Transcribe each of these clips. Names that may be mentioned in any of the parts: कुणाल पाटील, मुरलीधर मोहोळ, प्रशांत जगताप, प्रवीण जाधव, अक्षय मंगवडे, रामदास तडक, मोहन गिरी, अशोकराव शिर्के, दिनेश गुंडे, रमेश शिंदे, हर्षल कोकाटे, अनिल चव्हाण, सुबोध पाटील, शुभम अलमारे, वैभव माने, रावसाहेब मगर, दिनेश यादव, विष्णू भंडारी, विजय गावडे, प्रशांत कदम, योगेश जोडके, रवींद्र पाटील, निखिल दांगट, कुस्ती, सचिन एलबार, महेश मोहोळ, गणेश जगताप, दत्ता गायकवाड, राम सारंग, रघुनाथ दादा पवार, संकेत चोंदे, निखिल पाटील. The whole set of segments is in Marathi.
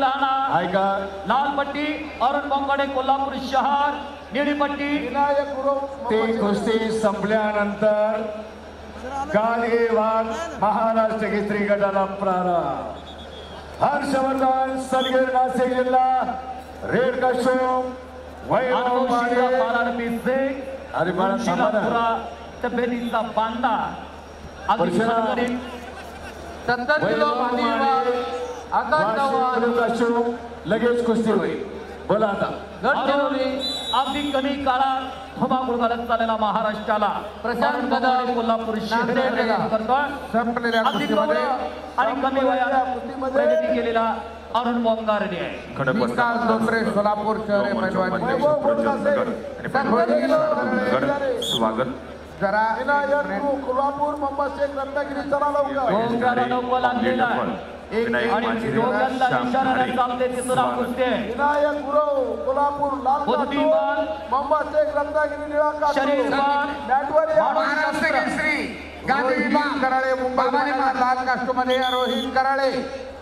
पिलाना, लालपट्टी अरुण बोंगाडे कोल्हापूर शहर, निळीपट्टी विनायक गुरव। ते कुस्ती संपल्यानंतर गाडगेवान महाराष्ट्र केसरी गटाला प्रारंभ। हर्षवर्धन सदगीर नाशिक जिल्हा, रेड कशोम वैभव माने तबेलीचा बांधा अग्रसरकडील 70 किलो भांडीवार आकाशवाणी लगेच कुस्ती होईल। बोला आता लढवली अगदी कमी काळात थोबाबूळ घालत चाललेला महाराष्ट्राला प्रशांत कदम कोल्हापूर शहराला कुस्तीमध्ये आणि कमी वयात प्रगती केलेला अरुण बोंगारडे विकास डोंगरे सोलापूर शहरे मैदानी स्वागत। जरा कोल्हापूर मुंबई रत्नागिरी चला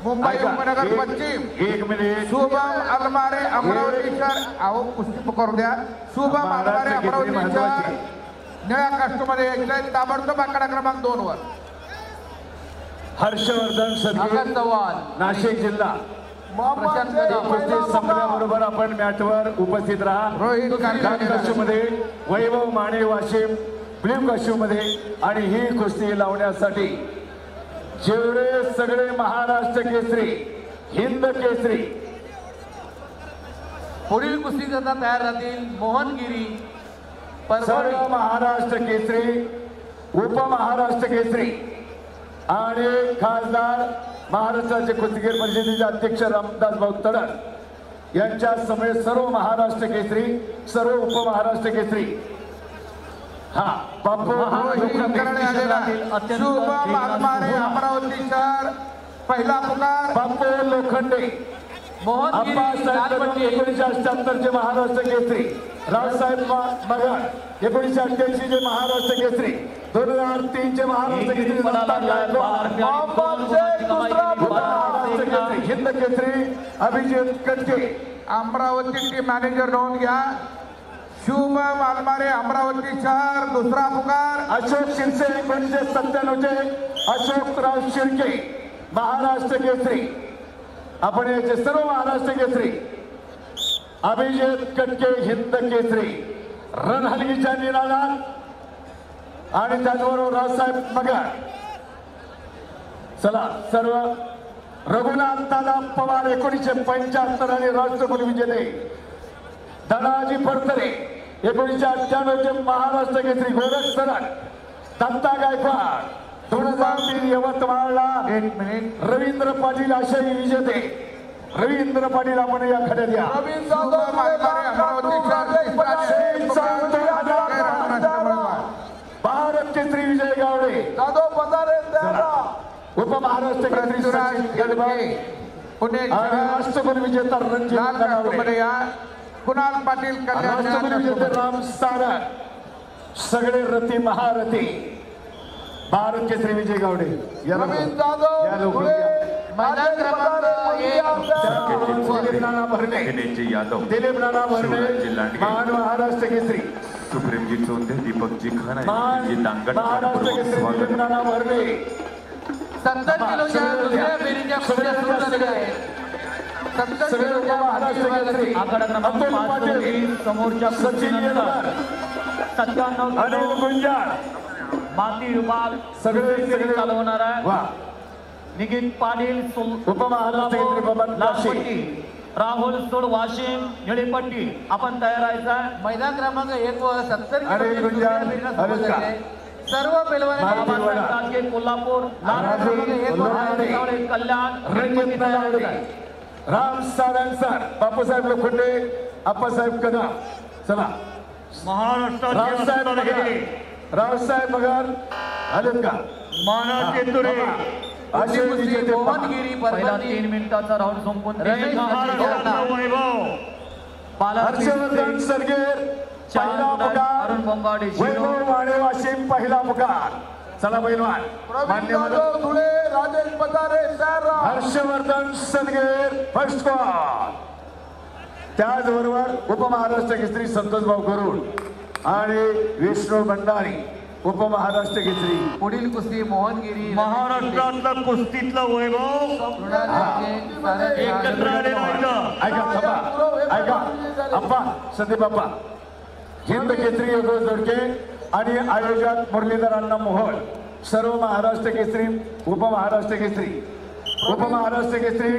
मुंबई उपनगर पश्चिम शुभम अलमारे अमरावतीकर। आओ कुस्ती करू द्या। शुभम अलमारे अमरावतीकर निळ्या कास्टमध्ये एकलाईन ताबडतोब आकडा क्रमांक 2 वर। हर्षवर्धन सदगीर नाशिक जिल्हा। कुस्ती संपल्याबरोबर आपण मॅटवर उपस्थित राहा। लाल कशूमध्ये वैभव माने वाशिम, ब्ल्यू कशूमध्ये। आणि ही कुस्ती लावण्यासाठी जेवढे सगळे महाराष्ट्र केसरी, हिंद केसरी पुढील कुस्तीकरता तयार राहतील। मोहन गिरी सर्व महाराष्ट्र केसरी, उप महाराष्ट्र केसरी आणि खासदार महाराष्ट्राचे कुस्तीगीर परिषदेचे अध्यक्ष रामदास भाऊ तडक यांच्या समेत सर्व महाराष्ट्र केसरी, सर्व उप महाराष्ट्र केसरी। हा बापू अमरावती सर पहिला पुकार बापू लोखंडे। अप्पासाहेब 1978 चे महाराष्ट्र केसरी, रावसाहेब मगर 1988 चे महाराष्ट्र केसरी, 2003 चे महाराष्ट्र केसरी, हिंद केसरी अभिजित कटके। अमरावती टीम मॅनेजर नोंद घ्या। शुभम अलमारे अमरावती शहर दुसरा पुकार। अशोक शिंदे 1997 चे अशोकराव शिर्के महाराष्ट्र केसरी। आपण याचे सर्व महाराष्ट्र केसरी। अभिजित कटके हिंद केसरी रणहलगीच्या निराला आणि त्याचबरोबर रावसाहेब मगर। चला सर्व रघुनाथ दादा पवार 1975 आणि राष्ट्रकुल विजेते, दादाजी फडतरे 1998 चे महाराष्ट्र केसरी, गोरख सरण दत्ता गायकवाड 2003 यवतमाळला, रवींद्र पाटील आशाई विजेते। रवींद्र पाटील आपण या खड्यात या। भारत केसरी विजय गावडे उप महाराष्ट्र केसरी, पुणे राष्ट्रपती विजेता रणजित गावडे, कुणाल पाटील राष्ट्रपती विजेते राम सारंग, सगळे रथी महारथी भारत केसरी विजय गावडे। दिलीप नाना भरणे महान महाराष्ट्र केसरी, सुप्रेमजी चोंदे, दीपकजी खाना, महाराष्ट्र केसरी दिलीप नाना भरणे। 70 किलोच्या दुसऱ्या फेरीच्या कुस्त्या सुरू झालेल्या आहेत। आकडा क्रमांक 5 समोरच्या सचिननंतर 97 अनिल गुंजाळ माती रुमाल सगळे सगळे चालवणार आहे। निखिल पाटील उपमहाराष्ट्र, राहुल सोड वाशिम निळेपट्टी। आपण तयार आहेत। मैदान क्रमांक 1 व 70 सर्व पेलवाने कोल्हापूर कल्याण रणजित राम सारंग सर, बापूसाहेब लोखंडे, आप्पासाहेब कदम। चला महाराष्ट्र रावसाहेब मगर आलेत का हर्षवर्धन सदगीर पहिला पुकार, वैभव माने वाशिम पहिला पुकार। चला पहिलवान हर्षवर्धन सदगीर फर्स्ट कॉल त्याचबरोबर उपमहाराष्ट्र केसरी संतोष भाऊ करून आणि विष्णू भंडारी उपमहाराष्ट्र केसरी पुढील कुस्ती मोहन गिरी महाराष्ट्रातलं कुस्तीतलं वैभव एकत्र संदीप बाप्पा हिंद केसरी योगेश जोडके आणि आयोजक मुरलीधर अण्णा मोहोळ सर्व महाराष्ट्र केसरी उपमहाराष्ट्र केसरी उपमहाराष्ट्र केसरी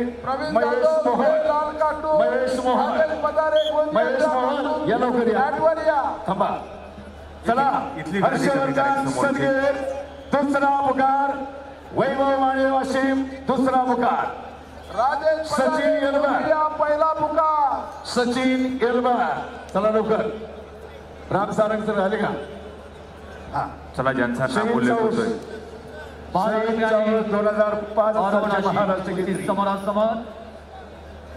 महेश मोहोळ या लवकर या थांबा चला हर्षवर्धन सदगीर दुसरा मुकार वैभव माने वाशिम दुसरा मुकार सचिन एलबार पहिला मुकार सचिन एलबार चला लवकर राम सारंग सर झाले का हां चला ज्यांचा नाव उल्लेख होतोय 2005 महाराष्ट्र केसरी समोरासमोर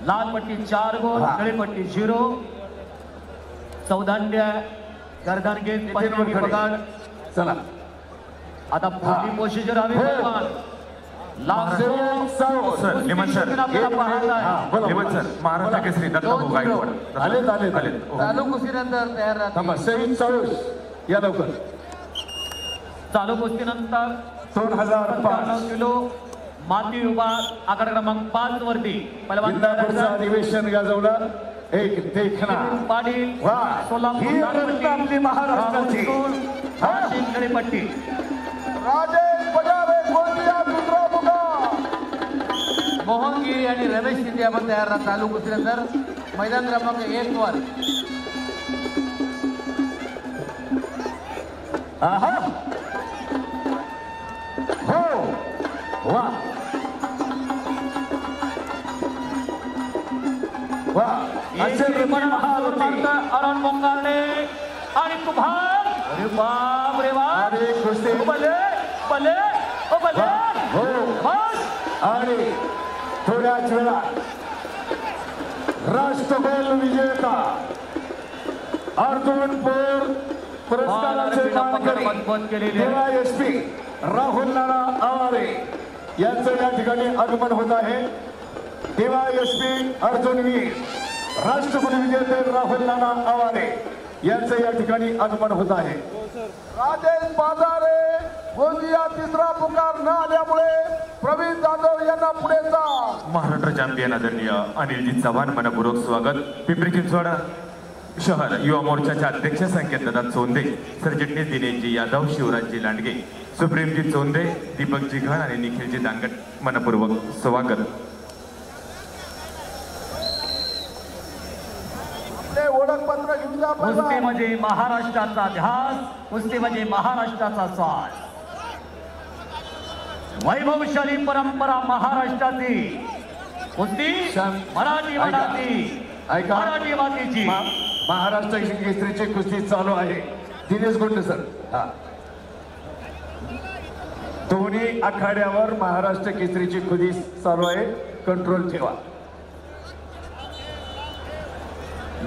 लाल पट्टी 4 गोल निळी पट्टी 0 चौदांड्या गर्दन गेंद पहिली पकड चला आता पहिली पोझिशन आम्ही पहिलवान निमन सर महाराष्ट्र केसरी दत्ता भाऊ गायकवाड आले चालू कुस्तीनंतर तयार राहा 24 या लवकर चालू कुस्तीनंतर 2005 किलो माती विभाग आकडा क्रमांक 5 वरती पहिलवान अधिवेशन गाजवलं एक देखना सोलापूर महाराष्ट्राची पट्टी मोहन गिरी आणि रमेश शिंदे आपण तयार राहा चालू कुस्तीनंतर मैदान क्रमांक 1 वर हो वा वा अरुण मोंगारणे आणि कुभार अरे बाप रे बाप अरे कुस्ती भले हो आणि थोड्याच वेळात राष्ट्रकुल विजेता अर्जुनपूर पुरस्काराचे मानकरी जिल्हा एसपी राहुल नाना आवारे यांचे या ठिकाणी आगमन होत आहे जिल्हा एसपी अर्जुनवीर राष्ट्रपती विजेते राहुल नाना आवारे यांचे या ठिकाणी आगमन होत आहे राजेश बाजारे गोंदिया तिसरा पुकार न आल्यामुळे प्रवीण जाधव यांना पुढेचा महाराष्ट्र चॅम्पियन आदरणीय अनिलजी चव्हाण मनपूर्वक स्वागत पिंपरी चिंचवड शहर युवा मोर्चाचे अध्यक्ष संकेतदादा चोंदे सरचिटणीस दिनेशजी यादव शिवराजजी लांडगे सुप्रीमजी चोंदे दीपकजी घाण आणि निखिलजी दांगट मनपूर्वक स्वागत कुस्ती म्हणजे महाराष्ट्राचा ध्यास कुस्ती म्हणजे महाराष्ट्राचा श्वास वैभवशाली परंपरा महाराष्ट्राची कुस्ती मराठी मराठी मातीची महाराष्ट्र केसरीची कुस्ती चालू आहे दिनेश गुंडे सर दोन्ही आखाड्यावर महाराष्ट्र केसरीची कुस्ती चालू आहे कंट्रोल ठेवा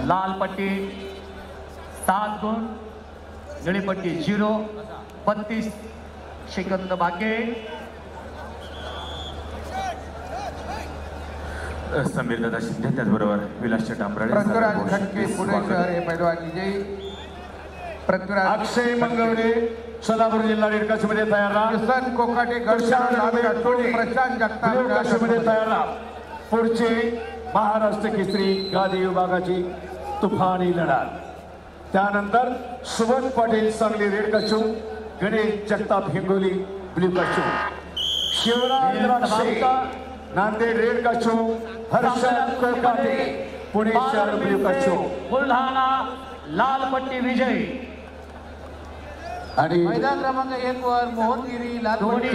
लाल पट्टी 7 गुण निळी पट्टी 0 32 सेकंद बाकी समीर दादा शिंदे त्याचबरोबर विलास टांबराडे पृथ्वीराज अक्षय मंगवडे सोलापूर जिल्हा मध्ये तयार राहा कोकाटे प्रशांत जगताप मध्ये तयार राहा पुढचे महाराष्ट्र केसरी गादी विभागाची तुफानी लढाई त्यानंतर सुबोध पाटील सांगली रेड कचू गणेश जगताप हिंगोली ब्लू कचू शिवराज राक्षे नांदेड रेड कचू हर्षल कोकाटे पुणे शहर ब्लू कचू बुलढाणा लाल पट्टी विजय आणि मैदान क्रमांक 1 वर मोहनगिरी लाल पट्टी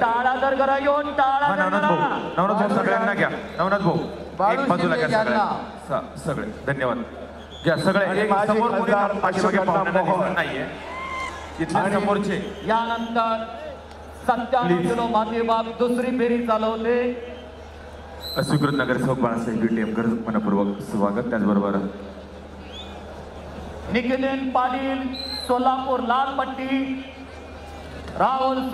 टाळा दर करा यो टाळा नवनाथ भाऊ सगळ्यांना घ्या नवनाथ भाऊ एक बाजूला घ्या सगळे धन्यवाद या सगळे एक समोर कोणी पाठीमागे पाहुण्यांना दिसत नाहीये इथल्या समोरचे यानंतर 97 किलो माती बाप दुसरी फेरी चालवते अस्वीकृत नगर सेवक बाळासाहेब बीटीएम कर मनपूर्वक स्वागत त्याचबरोबर निखिलेन पाटील सोलापूर लाल पट्टी Rahul.